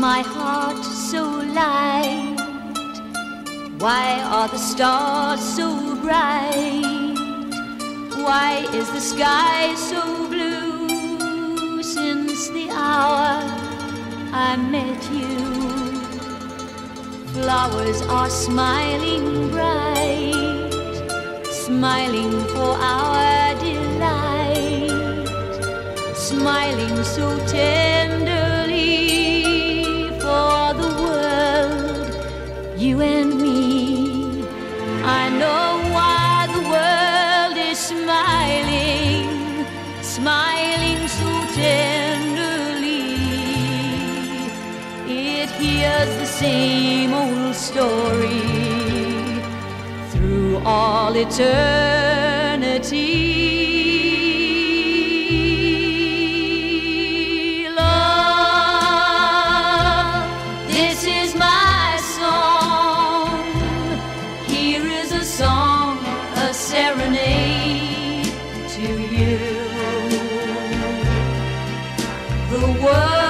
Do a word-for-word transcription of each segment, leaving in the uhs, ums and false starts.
my heart so light? Why are the stars so bright? Why is the sky so blue? Since the hour I met you, flowers are smiling bright, smiling for our delight, smiling so tenderly for the world, you and me. I know why the world is smiling, smiling so tenderly. It hears the same old story through all eternity. Love, this is my song. Here is a song, a serenade to you. The world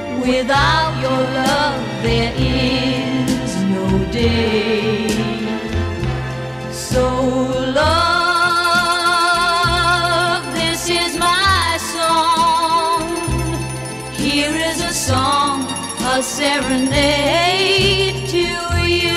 without your love, there is no day. So love, this is my song. Here is a song, a serenade to you.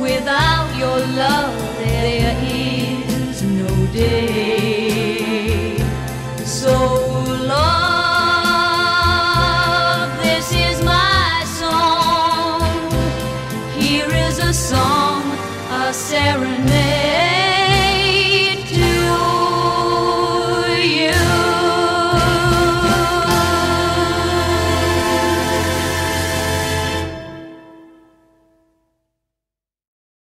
Without your love, there is no day. So love, this is my song. Here is a song, a serenade.